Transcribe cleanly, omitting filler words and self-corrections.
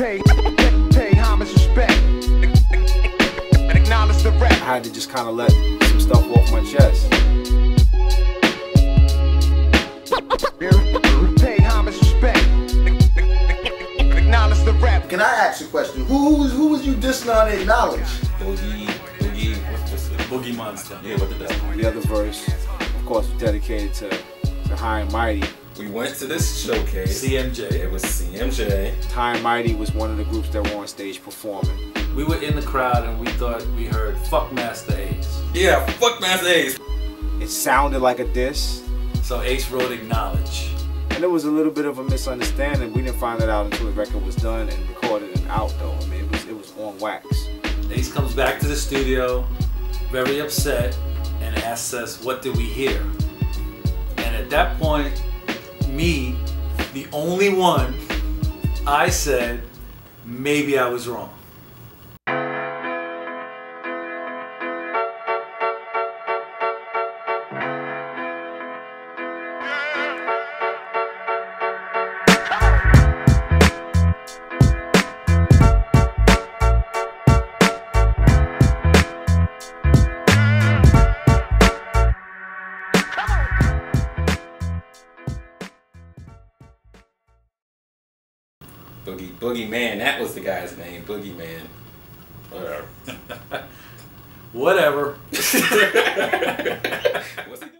Pay homage, respect, and acknowledge the rap. I had to just kind of let some stuff off my chest. Pay homage, respect, and acknowledge the rap. Can I ask you a question? Who was you dissing on acknowledge? Boogie, what's the Boogie Monster? Yeah, what did that? The other verse, of course, was dedicated to High and Mighty. We went to this showcase. CMJ. It was CMJ. High and Mighty was one of the groups that were on stage performing. We were in the crowd and we thought we heard "Fuck Masta Ace." Yeah, fuck Masta Ace. It sounded like a diss. So Ace wrote "acknowledge," and it was a little bit of a misunderstanding. We didn't find that out until the record was done and recorded and out. Though I mean, it was on wax. Ace comes back to the studio, very upset, and asks us, "What did we hear?" And at that point, me, the only one, I said, maybe I was wrong. Boogeyman, that was the guy's name, Boogeyman. Whatever. Whatever.